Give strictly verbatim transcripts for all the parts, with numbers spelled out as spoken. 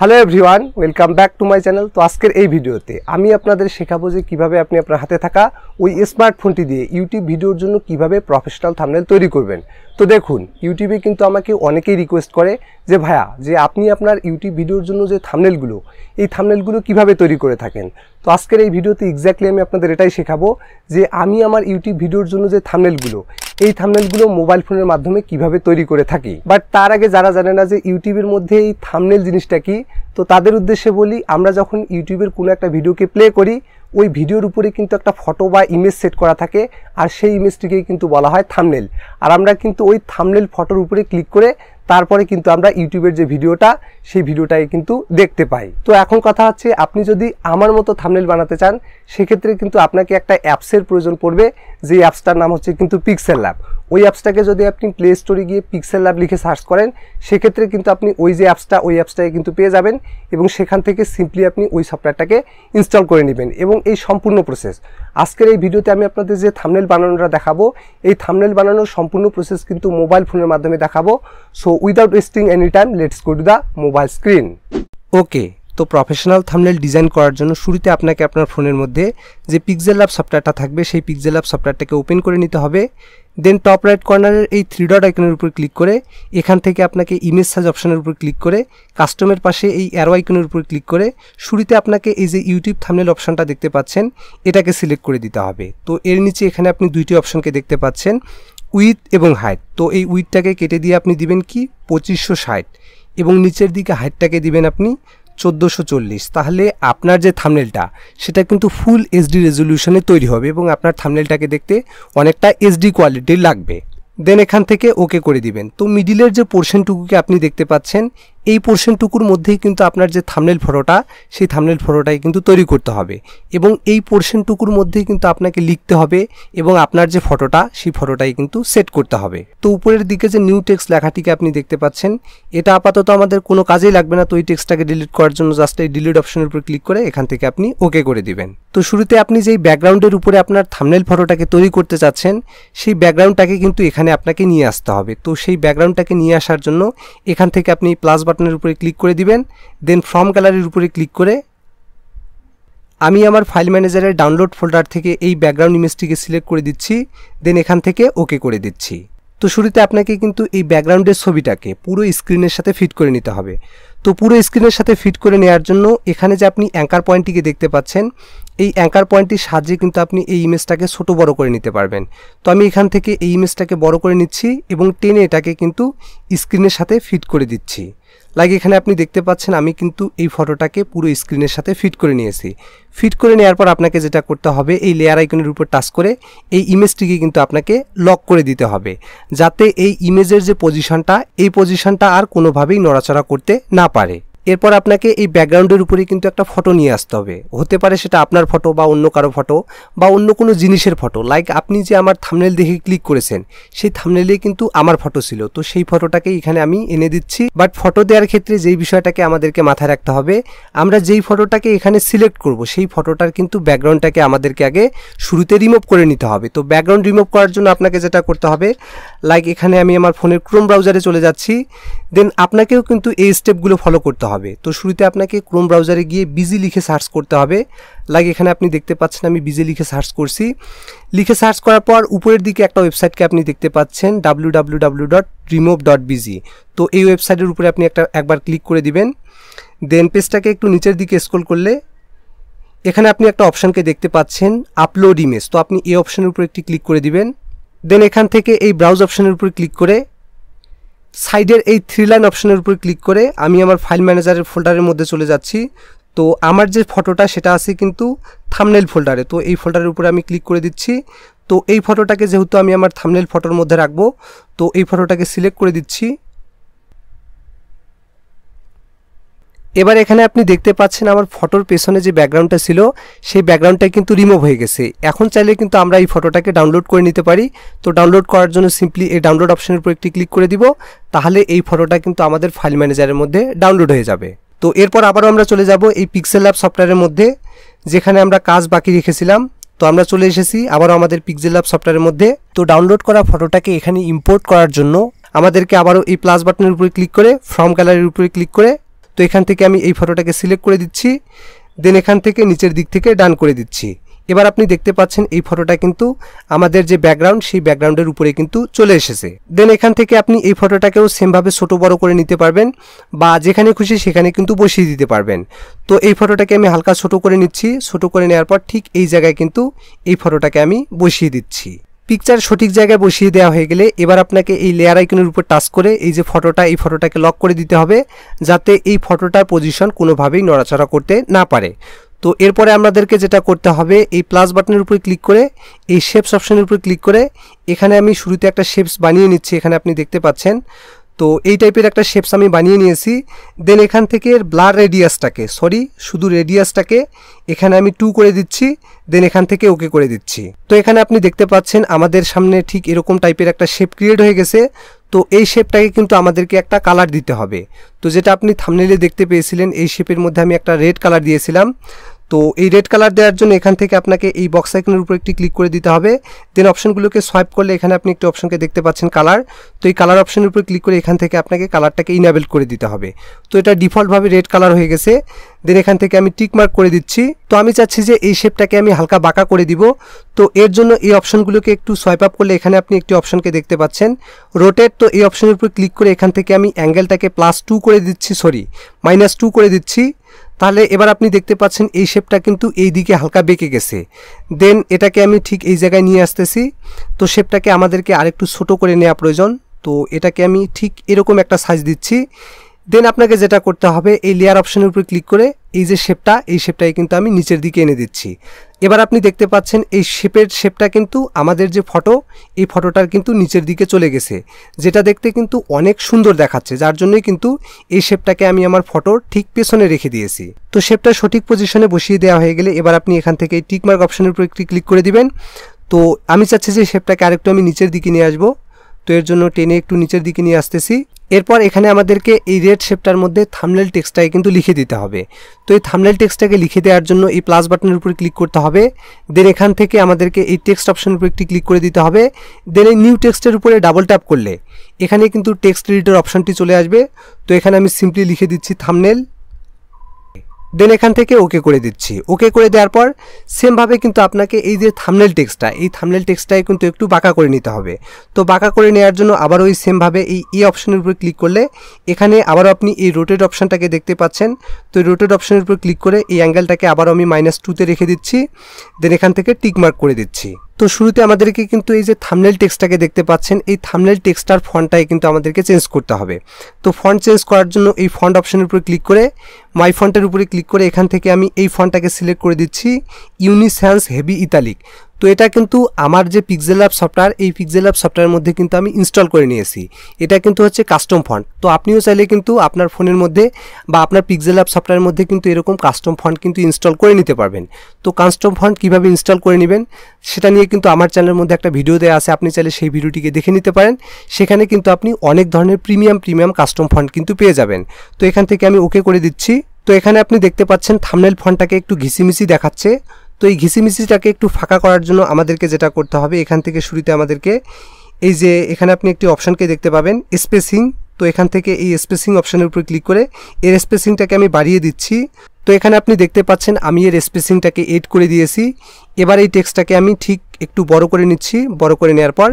Hello everyone welcome back to my channel. तो आजकल এই ভিডিওতে আমি আপনাদের শেখাবো যে কিভাবে আপনি আপনার হাতে থাকা ওই স্মার্টফোনটি দিয়ে ইউটিউব ভিডিওর জন্য কিভাবে প্রফেশনাল থাম্বনেল তৈরি করবেন। তো দেখুন, ইউটিউবে কিন্তু আমাকে অনেকেই রিকোয়েস্ট করে যে ভাইয়া যে আপনি আপনার ইউটিউব ভিডিওর জন্য যে থাম্বনেলগুলো এই থাম্বনেলগুলো কিভাবে তৈরি করে থাকেন। তো আজকের এই ভিডিওতে এক্স্যাক্টলি আমি আপনাদের এটাই শেখাবো যে আমি আমার ইউটিউব ভিডিওর জন্য যে থাম্বনেলগুলো এই থাম্বনেলগুলো মোবাইল ফোনের মাধ্যমে কিভাবে তৈরি করে থাকি। বাট তার আগে যারা জানে না যে ইউটিউবের মধ্যে এই থাম্বনেল জিনিসটা কি, তো তাদের উদ্দেশ্যে বলি, আমরা যখন ইউটিউবের কোনো একটা ভিডিওকে প্লে করি ওই ভিডিওর উপরে কিন্তু একটা ফটো বা ইমেজ সেট করা থাকে আর সেই ইমেজটিকেই কিন্তু বলা হয় থাম্বনেল। আর আমরা কিন্তু ওই থাম্বনেল ফটোর উপরে ক্লিক করে তারপরে কিন্তু আমরা ইউটিউবের যে ভিডিওটা সেই ভিডিওটাই কিন্তু দেখতে পাই। তো এখন কথা হচ্ছে, আপনি যদি আমার মতো থাম্বনেল বানাতে চান সেক্ষেত্রে কিন্তু আপনাকে একটা অ্যাপসের প্রয়োজন পড়বে, যে অ্যাপসটার নাম হচ্ছে কিন্তু পিক্সেল ল্যাব। ওই অ্যাপসটাকে যদি আপনি প্লে স্টোরে গিয়ে পিক্সেল ল্যাব লিখে সার্চ করেন সেক্ষেত্রে কিন্তু আপনি ওই যে অ্যাপসটা ওই অ্যাপসটাকে কিন্তু পেয়ে যাবেন এবং সেখান থেকে সিম্পলি আপনি ওই সফটওয়্যারটাকে ইনস্টল করে নেবেন। এবং এই সম্পূর্ণ প্রসেস আজকের এই ভিডিওতে আমি আপনাদের যে থাম্বনেল বানানোটা দেখাবো এই থাম্বনেল বানানোর সম্পূর্ণ প্রসেস কিন্তু মোবাইল ফোনের মাধ্যমে দেখাবো। So without wasting any time let's go to the mobile screen. Okay, তো প্রফেশনাল থাম্বনেল ডিজাইন করার জন্য শুরুতে আপনাকে আপনার ফোনের মধ্যে যে পিক্সেল ল্যাব সফটওয়্যারটা থাকবে সেই পিক্সেল ল্যাব সফটওয়্যারটাকে ওপেন করে নিতে হবে। দেন টপ রাইট কর্নারের এই থ্রি ডট আইকনের উপর ক্লিক করে এখান থেকে আপনাকে ইমেজ সাইজ অপশানের উপর ক্লিক করে কাস্টমের পাশে এই অ্যারো আইকনের উপর ক্লিক করে শুরুতে আপনাকে এই যে ইউটিউব থাম্বনেল অপশানটা দেখতে পাচ্ছেন এটাকে সিলেক্ট করে দিতে হবে। তো এর নিচে এখানে আপনি দুইটি অপশানকে দেখতে পাচ্ছেন, উইথ এবং হাইট। তো এই উইথটাকে কেটে দিয়ে আপনি দিবেন কি পঁচিশশো ষাট এবং নিচের দিকে হাইটটাকে দিবেন আপনি চোদ্দোশো চল্লিশ। তাহলে আপনার যে থাম্বনেলটা সেটা কিন্তু ফুল এইচডি রেজলিউশনে তৈরি হবে এবং আপনার থাম্বনেলটাকে দেখতে অনেকটা এইচডি কোয়ালিটির লাগবে। দেন এখান থেকে ওকে করে দিবেন। তো মিডিলের যে পোর্শনটুকুকে আপনি দেখতে পাচ্ছেন এই পোর্শনটুকুর মধ্যেই কিন্তু আপনার যে থাম্বনেল ফটোটা সেই থাম্বনেল ফটোটাই কিন্তু তৈরি করতে হবে এবং এই পোর্শনটুকুর মধ্যেই কিন্তু আপনাকে লিখতে হবে এবং আপনার যে ফটোটা সেই ফটোটাই কিন্তু সেট করতে হবে। তো উপরের দিকে যে নিউ টেক্সট লেখাটিকে আপনি দেখতে পাচ্ছেন এটা আপাতত আমাদের কোনো কাজেই লাগবে না। তো এই টেক্সটটাকে ডিলিট করার জন্য জাস্ট এই ডিলিট অপশনের উপর ক্লিক করে এখান থেকে আপনি ওকে করে দিবেন। তো শুরুতে আপনি যেই ব্যাকগ্রাউন্ডের উপরে আপনার থাম্বনেল ফটোটাকে তৈরি করতে চাচ্ছেন সেই ব্যাকগ্রাউন্ডটাকে কিন্তু এখানে আপনাকে নিয়ে আসতে হবে। তো সেই ব্যাকগ্রাউন্ডটাকে নিয়ে আসার জন্য এখান থেকে আপনি প্লাস বাটনের উপরে ক্লিক করে দিবেন। দেন ফ্রম গ্যালারির উপরে ক্লিক করে আমি আমার ফাইল ম্যানেজারের ডাউনলোড ফোল্ডার থেকে এই ব্যাকগ্রাউন্ড ইমেজটিকে সিলেক্ট করে দিচ্ছি। দেন এখান থেকে ওকে করে দিচ্ছি। তো শুরুতে আপনাকে কিন্তু এই ব্যাকগ্রাউন্ডের ছবিটাকে পুরো স্ক্রিনের সাথে ফিট করে নিতে হবে। তো পুরো স্ক্রিনের সাথে ফিট করে নেওয়ার জন্য এখানে যে আপনি অ্যাঙ্কার পয়েন্টটিকে দেখতে পাচ্ছেন এই অ্যাঙ্কার পয়েন্টটির সাহায্যে কিন্তু আপনি এই ইমেজটাকে ছোটো বড় করে নিতে পারবেন। তো আমি এখান থেকে এই ইমেজটাকে বড় করে নিচ্ছি এবং টেনে এটাকে কিন্তু স্ক্রিনের সাথে ফিট করে দিচ্ছি। লাইক এখানে আপনি দেখতে পাচ্ছেন আমি কিন্তু এই ফটোটাকে পুরো স্ক্রিনের সাথে ফিট করে নিয়েছি। ফিট করে নেওয়ার পর আপনাকে যেটা করতে হবে এই লেয়ার আইকনের উপর টাচ করে এই ইমেজটিকে কিন্তু আপনাকে লক করে দিতে হবে যাতে এই ইমেজের যে পজিশনটা এই পজিশনটা আর কোনোভাবেই নড়াচড়া করতে না পারে। এরপর আপনাকে এই ব্যাকগ্রাউন্ডের উপরে কিন্তু একটা ফটো নিয়ে আসতে হবে। হতে পারে সেটা আপনার ফটো বা অন্য কারো ফটো বা অন্য কোনো জিনিসের ফটো। লাইক আপনি যে আমার থাম্বনেল দেখে ক্লিক করেছেন সেই থাম্বনেলে কিন্তু আমার ফটো ছিল। তো সেই ফটোটাকে এখানে আমি এনে দিচ্ছি। বাট ফটো দেওয়ার ক্ষেত্রে যেই বিষয়টাকে আমাদেরকে মাথায় রাখতে হবে, আমরা যেই ফটোটাকে এখানে সিলেক্ট করব সেই ফটোটার কিন্তু ব্যাকগ্রাউন্ডটাকে আমাদেরকে আগে শুরুতে রিমুভ করে নিতে হবে। তো ব্যাকগ্রাউন্ড রিমুভ করার জন্য আপনাকে যেটা করতে হবে, লাইক এখানে আমি আমার ফোনের ক্রোম ব্রাউজারে চলে যাচ্ছি। দেন আপনাকেও কিন্তু এই স্টেপগুলো ফলো করতে হবে। তো শুরুতে আপনাকে ক্রোম ব্রাউজারে গিয়ে বিজি লিখে সার্চ করতে হবে। লাইক এখানে আপনি দেখতে পাচ্ছেন আমি বিজি লিখে সার্চ করছি। লিখে সার্চ করার পর উপরের দিকে একটা ওয়েবসাইটকে আপনি দেখতে পাচ্ছেন W W W dot remove dot biz. তো এই ওয়েবসাইটের উপরে আপনি একটা একবার ক্লিক করে দিবেন। দেন পেজটাকে একটু নিচের দিকে স্ক্রল করলে এখানে আপনি একটা অপশানকে দেখতে পাচ্ছেন আপলোড ইমেজ। তো আপনি এই অপশানের উপরে একটি ক্লিক করে দিবেন। দেন এখান থেকে এই ব্রাউজ অপশানের উপরে ক্লিক করে সাইডের এই থ্রি লাইন অপশনের উপর ক্লিক করে আমি আমার ফাইল ম্যানেজারের ফোল্ডারের মধ্যে চলে যাচ্ছি। তো আমার যে ফটোটা সেটা আছে কিন্তু থাম্বনেল ফোল্ডারে। তো এই ফোল্ডারের উপরে আমি ক্লিক করে দিচ্ছি। তো এই ফটোটাকে যেহেতু আমি আমার থাম্বনেল ফটোর মধ্যে রাখবো তো এই ফটোটাকে সিলেক্ট করে দিচ্ছি। এবার এখানে আপনি দেখতে পাচ্ছেন আমার ফটোর পেছনে যে ব্যাকগ্রাউন্ডটা ছিল সেই ব্যাকগ্রাউন্ডটা কিন্তু রিমুভ হয়ে গেছে। এখন চাইলে কিন্তু আমরা এই ফটোটাকে ডাউনলোড করে নিতে পারি। তো ডাউনলোড করার জন্য সিম্পলি এই ডাউনলোড অপশনের উপর একটি ক্লিক করে দিব। তাহলে এই ফটোটা কিন্তু আমাদের ফাইল ম্যানেজারের মধ্যে ডাউনলোড হয়ে যাবে। তো এরপর আবারও আমরা চলে যাব এই পিক্সেল ল্যাব সফটওয়্যারের মধ্যে যেখানে আমরা কাজ বাকি রেখেছিলাম। তো আমরা চলে এসেছি আবারও আমাদের পিক্সেল ল্যাব সফটওয়্যারের মধ্যে। তো ডাউনলোড করা ফটোটাকে এখানে ইম্পোর্ট করার জন্য আমাদেরকে আবারও এই প্লাস বাটনের উপরে ক্লিক করে ফ্রম গ্যালারির উপরে ক্লিক করে तो এখান থেকে আমি এই ফটোটাকে সিলেক্ট করে দিচ্ছি, দেন এখান থেকে নিচের দিক থেকে ডান করে দিচ্ছি। এবার আপনি দেখতে পাচ্ছেন এই ফটোটা কিন্তু আমাদের যে ব্যাকগ্রাউন্ড সেই ব্যাকগ্রাউন্ডের উপরে কিন্তু চলে এসেছে। দেন এখান থেকে আপনি এই ফটোটাকেও সেমভাবে ছোটো বড় করে নিতে পারবেন বা যেখানে খুশি সেখানে কিন্তু বসিয়ে দিতে পারবেন। তো এই ফটোটাকে আমি হালকা ছোটো করে নিচ্ছি, ছোটো করে নেওয়ার পর ঠিক এই জায়গায় কিন্তু এই ফটোটাকে আমি বসিয়ে দিচ্ছি। পিকচার সঠিক জায়গায় বসিয়ে দেওয়া হয়ে গেলে এবার আপনাকে এই লেয়ার আইকনের উপর টাচ করে এই যে ফটোটা এই ফটোটাকে লক করে দিতে হবে যাতে এই ফটোটার পজিশন কোনোভাবেই নড়াচড়া করতে না পারে। তো এরপরে আমাদেরকে যেটা করতে হবে এই প্লাস বাটনের উপরে ক্লিক করে এই শেপস অপশনের উপরে ক্লিক করে এখানে আমি শুরুতে একটা শেপস বানিয়ে নিচ্ছি, এখানে আপনি দেখতে পাচ্ছেন। তো এই টাইপের একটা শেপস আমি বানিয়ে নিয়েছি। দেন এখান থেকে ব্লার রেডিয়াসটাকে সরি শুধু রেডিয়াসটাকে এখানে আমি টু করে দিচ্ছি, দেন এখান থেকে ওকে করে দিচ্ছি। তো এখানে আপনি দেখতে পাচ্ছেন আমাদের সামনে ঠিক এরকম টাইপের একটা শেপ ক্রিয়েট হয়ে গেছে। তো এই শেপটাকে কিন্তু আমাদেরকে একটা কালার দিতে হবে। তো যেটা আপনি থাম্বনেইলে দেখতে পেয়েছিলেন এই শেপের মধ্যে আমি একটা রেড কালার দিয়েছিলাম। তো এই রেড কালার দেওয়ার জন্য এখান থেকে আপনাকে এই বক্স আইকনের উপর একটি ক্লিক করে দিতে হবে। দেন অপশনগুলোকে সোয়াইপ করলে এখানে আপনি একটি অপশনকে দেখতে পাচ্ছেন কালার। তো এই কালার অপশনের উপর ক্লিক করে এখান থেকে আপনাকে কালারটাকে ইনেবল করে দিতে হবে। তো এটা ডিফল্টভাবে রেড কালার হয়ে গেছে। দেন এখান থেকে আমি টিক মার্ক করে দিচ্ছি। তো আমি চাচ্ছি যে এই শেপটাকে আমি হালকা বাঁকা করে দিব। তো এর জন্য এই অপশনগুলোকে একটু সোয়াইপ আপ করলে এখানে আপনি একটি অপশনকে দেখতে পাচ্ছেন রোটেট। তো এই অপশনের উপর ক্লিক করে এখান থেকে আমি অ্যাঙ্গেলটাকে প্লাস টু করে দিচ্ছি সরি মাইনাস টু করে দিচ্ছি। তাহলে এবার আপনি দেখতে পাচ্ছেন এই শেপটা কিন্তু এই দিকে হালকা বেঁকে গেছে। দেন এটাকে আমি ঠিক এই জায়গায় নিয়ে আসতেছি। তো শেপটাকে আমাদেরকে আরেকটু ছোটো করে নেওয়া প্রয়োজন। তো এটাকে আমি ঠিক এরকম একটা সাইজ দিচ্ছি। দেন আপনাকে যেটা করতে হবে এই লেয়ার অপশনের উপর ক্লিক করে এই যে শেপটা এই শেপটাকে কিন্তু আমি নিচের দিকে এনে দিচ্ছি। এবার আপনি দেখতে পাচ্ছেন এই শেপের শেপটা কিন্তু আমাদের যে ফটো এই ফটোটার কিন্তু নিচের দিকে চলে গেছে, যেটা দেখতে কিন্তু অনেক সুন্দর দেখাচ্ছে, যার জন্যই কিন্তু এই শেপটাকে আমি আমার ফটোর ঠিক পেছনে রেখে দিয়েছি। তো শেপটা সঠিক পজিশনে বসিয়ে দেওয়া হয়ে গেলে এবার আপনি এখান থেকে এই টিকমার্ক অপশনের উপর একটি ক্লিক করে দিবেন। তো আমি চাচ্ছি যে শেপটাকে আরেকটু আমি নিচের দিকে নিয়ে আসবো। তো এর জন্য টেনে একটু নিচের দিকে নিয়ে আসতেছি। এরপর এখানে আমাদেরকে এই রেড শেপটার মধ্যে থাম্বনেল টেক্সটটাকে কিন্তু লিখে দিতে হবে। তো এই থাম্বনেল টেক্সটটাকে লিখে দেওয়ার জন্য এই প্লাস বাটনের উপর ক্লিক করতে হবে। দেন এখান থেকে আমাদেরকে এই টেক্সট অপশনের উপর একটি ক্লিক করে দিতে হবে। দেন এই নিউ টেক্সটের উপরে ডাবল ট্যাপ করলে এখানে কিন্তু টেক্সট এডিটর অপশনটি চলে আসবে। তো এখানে আমি সিম্পলি লিখে দিচ্ছি থাম্বনেল। দেন এখান থেকে ওকে করে দিচ্ছি। ওকে করে দেওয়ার পর সেমভাবে কিন্তু আপনাকে এই যে থাম্বনেল টেক্সটটা এই থাম্বনেল টেক্সটটাই কিন্তু একটু বাঁকা করে নিতে হবে। তো বাঁকা করে নেওয়ার জন্য আবার ওই সেমভাবে এই ই অপশনের উপর ক্লিক করলে এখানে আবারও আপনি এই রোটেট অপশনটাকে দেখতে পাচ্ছেন। তো এই রোটেট অপশনের উপর ক্লিক করে এই অ্যাঙ্গেলটাকে আবারও আমি মাইনাস টুতে রেখে দিচ্ছি। দেন এখান থেকে টিকমার্ক করে দিচ্ছি। তো শুরুতে আমাদেরকে কিন্তু এই যে থাম্বনেল টেক্সটটাকে দেখতে পাচ্ছেন এই থাম্বনেল টেক্সটার ফন্টটাই কিন্তু আমাদেরকে চেঞ্জ করতে হবে। তো ফন্ট চেঞ্জ করার জন্য এই ফন্ট অপশনের উপরে ক্লিক করে মাই ফন্টের উপরে ক্লিক করে এখান থেকে আমি এই ফন্টটাকে সিলেক্ট করে দিচ্ছি ইউনিস্যান্স হেভি ইতালিক। তো এটা কিন্তু আমার যে পিক্সেল ল্যাব সফটওয়্যার এই পিক্সেল ল্যাব সফটওয়্যারের মধ্যে কিন্তু আমি ইনস্টল করে নিয়েছি। এটা কিন্তু হচ্ছে কাস্টম ফন্ট। তো আপনিও চাইলে কিন্তু আপনার ফোনের মধ্যে বা আপনার পিক্সেল ল্যাব সফটওয়্যারের মধ্যে কিন্তু এরকম কাস্টম ফন্ট কিন্তু ইনস্টল করে নিতে পারবেন। তো কাস্টম ফন্ট কীভাবে ইনস্টল করে নেবেন সেটা নিয়ে কিন্তু আমার চ্যানেলের মধ্যে একটা ভিডিও দেওয়া আছে, আপনি চাইলে সেই ভিডিওটিকে দেখে নিতে পারেন। সেখানে কিন্তু আপনি অনেক ধরনের প্রিমিয়াম প্রিমিয়াম কাস্টম ফন্ট কিন্তু পেয়ে যাবেন। তো এখান থেকে আমি ওকে করে দিচ্ছি। তো এখানে আপনি দেখতে পাচ্ছেন থাম্বনেল ফন্টটাকে একটু ঘিসিমিসি দেখাচ্ছে। তো এই ঘিসিমিসিটাকে একটু ফাঁকা করার জন্য আমাদেরকে যেটা করতে হবে এখান থেকে শুরুতে আমাদেরকে এই যে এখানে আপনি একটি অপশনকে দেখতে পাবেন স্পেসিং। তো এখান থেকে এই স্পেসিং অপশনের উপর ক্লিক করে এর স্পেসিংটাকে আমি বাড়িয়ে দিচ্ছি। তো এখানে আপনি দেখতে পাচ্ছেন আমি এর স্পেসিংটাকে এড করে দিয়েছি। এবার এই টেক্সটটাকে আমি ঠিক একটু বড় করে নিচ্ছি। বড় করে নেওয়ার পর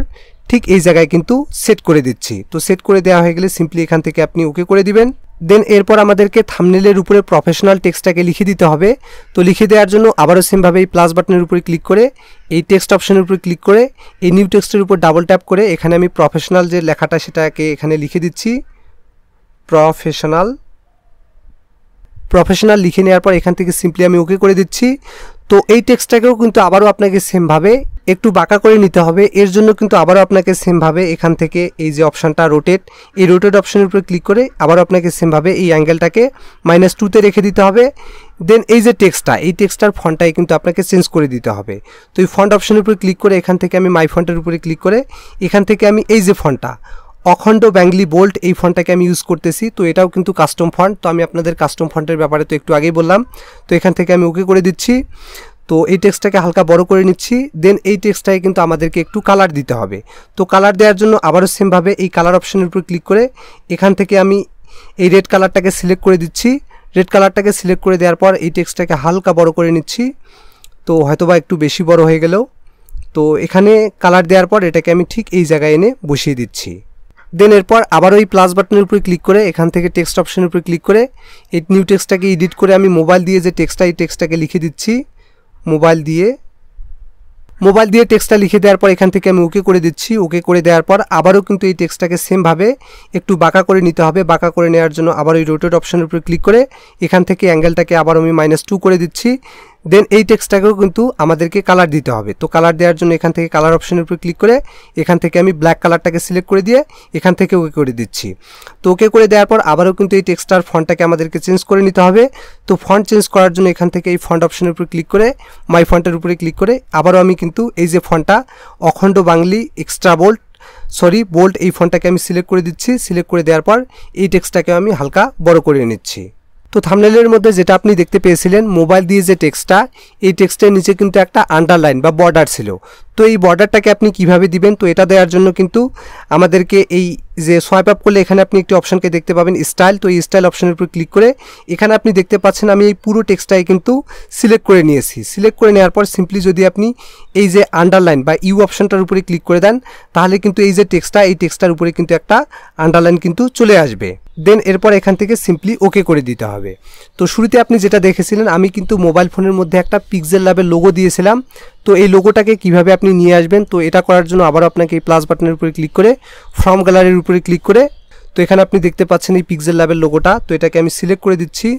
ঠিক এই জায়গায় কিন্তু সেট করে দিচ্ছি। তো সেট করে দেওয়া হয়ে গেলে সিম্পলি এখান থেকে আপনি ওকে করে দিবেন। দেন এরপর আমাদেরকে থাম্বনেলের উপরে প্রফেশনাল টেক্সটটাকে লিখে দিতে হবে। তো লিখে দেওয়ার জন্য আবারও সেমভাবে এই প্লাস বাটনের উপরে ক্লিক করে এই টেক্সট অপশনের উপরে ক্লিক করে এই নিউ টেক্সটের উপর ডাবল ট্যাপ করে এখানে আমি প্রফেশনাল যে লেখাটা সেটাকে এখানে লিখে দিচ্ছি প্রফেশনাল। প্রফেশনাল লিখে নেওয়ার পর এখান থেকে সিম্পলি আমি ওকে করে দিচ্ছি। তো এই টেক্সটটাকেও কিন্তু আবারও আপনাকে সেমভাবে একটু বাঁকা করে নিতে হবে। এর জন্য কিন্তু আবারও আপনাকে সেমভাবে এখান থেকে এই যে অপশানটা রোটেট এই রোটেট অপশনের উপরে ক্লিক করে আবারও আপনাকে সেমভাবে এই অ্যাঙ্গেলটাকে মাইনাস টুতে রেখে দিতে হবে। দেন এই যে টেক্সটটা এই টেক্সটার ফন্টটাই কিন্তু আপনাকে চেঞ্জ করে দিতে হবে। তো এই ফন্ট অপশনের উপরে ক্লিক করে এখান থেকে আমি মাই ফন্টের উপরে ক্লিক করে এখান থেকে আমি এই যে ফন্টটা অখণ্ড ব্যাঙ্গলি বোল্ট এই ফন্টটাকে আমি ইউজ করতেছি। তো এটাও কিন্তু কাস্টম ফন্ট। তো আমি আপনাদের কাস্টম ফন্টের ব্যাপারে তো একটু আগেই বললাম। তো এখান থেকে আমি ওকে করে দিচ্ছি। তো এই টেক্সটটাকে হালকা বড় করে নিচ্ছি। দেন এই টেক্সটটাকে কিন্তু আমাদেরকে একটু কালার দিতে হবে। তো কালার দেওয়ার জন্য আবারও সেমভাবে এই কালার অপশনের উপর ক্লিক করে এখান থেকে আমি এই রেড কালারটাকে সিলেক্ট করে দিচ্ছি। রেড কালারটাকে সিলেক্ট করে দেওয়ার পর এই টেক্সটটাকে হালকা বড় করে নিচ্ছি, তো হয়তোবা একটু বেশি বড় হয়ে গেল। তো এখানে কালার দেওয়ার পর এটাকে আমি ঠিক এই জায়গায় এনে বসিয়ে দিচ্ছি। দেন এরপর আবার ওই প্লাস বাটনের উপরে ক্লিক করে এখান থেকে টেক্সট অপশনের উপরে ক্লিক করে এই নিউ টেক্সটটাকে এডিট করে আমি মোবাইল দিয়ে যে টেক্সটটা এই টেক্সটটাকে লিখে দিচ্ছি। মোবাইল দিয়ে মোবাইল দিয়ে টেক্সটটা লিখে দেওয়ার পর এখান থেকে আমি ওকে করে দিচ্ছি। ওকে করে দেওয়ার পর আবারও কিন্তু এই টেক্সটটাকে সেমভাবে একটু বাঁকা করে নিতে হবে। বাঁকা করে নেওয়ার জন্য আবার ওই রোটেট অপশনের উপরে ক্লিক করে এখান থেকে অ্যাঙ্গেলটাকে আবার আমি মাইনাস টু করে দিচ্ছি। দেন এই টেক্সটটাকেও কিন্তু আমাদেরকে কালার দিতে হবে, তো কালার দেওয়ার জন্য এখান থেকে কালার অপশনের উপর ক্লিক করে এখান থেকে আমি ব্ল্যাক কালারটাকে সিলেক্ট করে দিয়ে এখান থেকে ওকে করে দিচ্ছি। তো ওকে করে দেওয়ার পর আবারও কিন্তু এই টেক্সটার ফন্টটাকে আমাদেরকে চেঞ্জ করে নিতে হবে। তো ফন্ট চেঞ্জ করার জন্য এখান থেকে এই ফন্ট অপশনের উপর ক্লিক করে মাই ফন্টের উপরে ক্লিক করে আবারও আমি কিন্তু এই যে ফন্টটা Akhand Bangali extra bold sorry bold এই ফন্টটাকে আমি সিলেক্ট করে দিচ্ছি। সিলেক্ট করে দেওয়ার পর এই টেক্সটটাকে আমি হালকা বড় করে নিচ্ছি। তো থাম্বনেলের মধ্যে যেটা আপনি দেখতে পেয়েছিলেন মোবাইল দিয়ে যে টেক্সটটা, এই টেক্সটের নিচে কিন্তু একটা আন্ডারলাইন বা বর্ডার ছিল, তো এই বর্ডারটাকে আপনি কিভাবে দিবেন, তো এটা দেওয়ার জন্য কিন্তু আমাদেরকে এই যে সোয়াইপ আপ করলে এখানে আপনি একটি অপশনকে দেখতে পাবেন স্টাইল, তো এই স্টাইল অপশনের উপর ক্লিক করে এখানে আপনি দেখতে পাচ্ছেন আমি এই পুরো টেক্সটটাই কিন্তু সিলেক্ট করে নিয়েছি। সিলেক্ট করে নেওয়ার পর সিম্পলি যদি আপনি এই যে আন্ডারলাইন বা ইউ অপশনটার উপরে ক্লিক করে দেন তাহলে কিন্তু এই যে টেক্সটটা এই টেক্সটার উপরে কিন্তু একটা আন্ডারলাইন কিন্তু চলে আসবে। দেন এরপর এখান থেকে সিম্পলি ওকে করে দিতে হবে। তো শুরুতে আপনি যেটা দেখেছিলেন আমি কিন্তু মোবাইল ফোনের মধ্যে একটা পিক্সেল ল্যাবের লোগো দিয়েছিলাম, তো এই লোগোটাকে কিভাবে আপনি নিয়ে আসবেন, তো এটা করার জন্য আবার আপনাকে এই প্লাস বাটনের উপরে ক্লিক করে ফ্রম গ্যালারির উপরে ক্লিক করে তো এখানে আপনি দেখতে পাচ্ছেন এই পিক্সেল ল্যাবের লোগোটা, তো এটাকে আমি সিলেক্ট করে দিচ্ছি।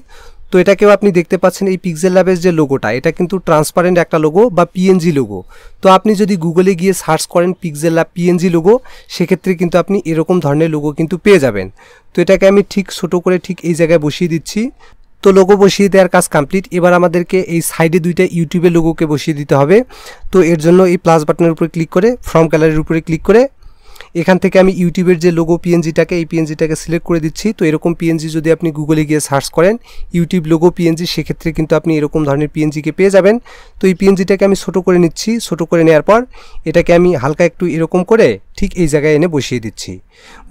তো এটাকেও আপনি দেখতে পাচ্ছেন এই পিক্সেল ল্যাবের যে লোগোটা এটা কিন্তু ট্রান্সপারেন্ট একটা লোগো বা পিএনজি লোগো, তো আপনি যদি গুগলে গিয়ে সার্চ করেন পিক্সেল ল্যাব পিএনজি লোগো সেক্ষেত্রে কিন্তু আপনি এরকম ধরনের লোগো কিন্তু পেয়ে যাবেন। তো এটাকে আমি ঠিক ছোটো করে ঠিক এই জায়গায় বসিয়ে দিচ্ছি। তো লোগো বসিয়ে দেওয়ার কাজ কমপ্লিট। এবার আমাদেরকে এই সাইডে দুইটা ইউটিউবের লোগোকে বসিয়ে দিতে হবে, তো এর জন্য এই প্লাস বাটনের উপরে ক্লিক করে ফ্রম গ্যালারির উপরে ক্লিক করে এখান থেকে আমি ইউটিউবের যে লোগো পিএনজিটাকে এই পিএনজিটাকে সিলেক্ট করে দিচ্ছি। তো এরকম পিএনজি যদি আপনি গুগলে গিয়ে সার্চ করেন ইউটিউব লোগো পিএনজি সেক্ষেত্রে কিন্তু আপনি এরকম ধরনের পিএনজিকে পেয়ে যাবেন। তো এই পিএনজিটাকে আমি ছোটো করে নিচ্ছি। ছোটো করে নেওয়ার পর এটাকে আমি হালকা একটু এরকম করে ঠিক এই জায়গায় এনে বসিয়ে দিচ্ছি।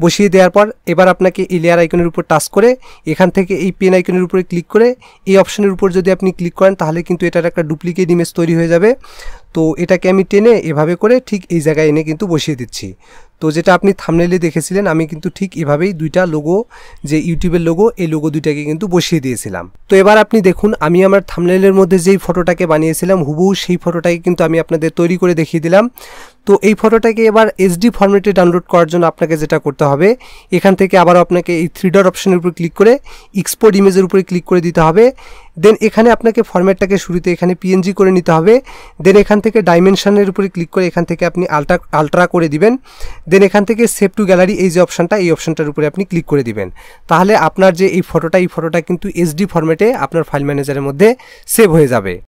বসিয়ে দেওয়ার পর এবার আপনাকে এই লেয়ার আইকনের উপর টাচ করে এখান থেকে এই পেন আইকনের উপরে ক্লিক করে এই অপশনের উপর যদি আপনি ক্লিক করেন তাহলে কিন্তু এটার একটা ডুপ্লিকেট ইমেজ তৈরি হয়ে যাবে। তো এটাকে আমি টেনে এভাবে করে ঠিক এই জায়গায় এনে কিন্তু বসিয়ে দিচ্ছি। তো যেটা আপনি থাম্বনেইলে দেখেছিলেন আমি কিন্তু ঠিক এভাবেই দুইটা লোগো যে ইউটিউবের লোগো এই লোগো দুইটাকে কিন্তু বসিয়ে দিয়েছিলাম। তো এবার আপনি দেখুন আমি আমার থাম্বনেইলের মধ্যে যেই ফটোটাকে বানিয়েছিলাম হুবহু সেই ফটোটাকে কিন্তু আমি আপনাদের তৈরি করে দেখিয়ে দিলাম। তো এই ফটোটাকে এবার এসডি ফরম্যাটে ডাউনলোড করার জন্য আপনাকে যেটা করতে হবে এখান থেকে আবারও আপনাকে এই থ্রি ডট অপশনের উপর ক্লিক করে এক্সপোর্ট ইমেজের উপরে ক্লিক করে দিতে হবে। দেন এখানে আপনাকে ফরম্যাটটাকে শুরুতে এখানে পিএনজি করে নিতে হবে। দেন এখান থেকে ডাইমেনশনের উপরে ক্লিক করে এখান থেকে আপনি আলট্রা আলট্রা করে দিবেন। দেন এখান থেকে সেভ টু গ্যালারি এই যে অপশানটা এই অপশানটার উপরে আপনি ক্লিক করে দিবেন, তাহলে আপনার যে এই ফটোটা এই ফটোটা কিন্তু এসডি ফরম্যাটে আপনার ফাইল ম্যানেজারের মধ্যে সেভ হয়ে যাবে।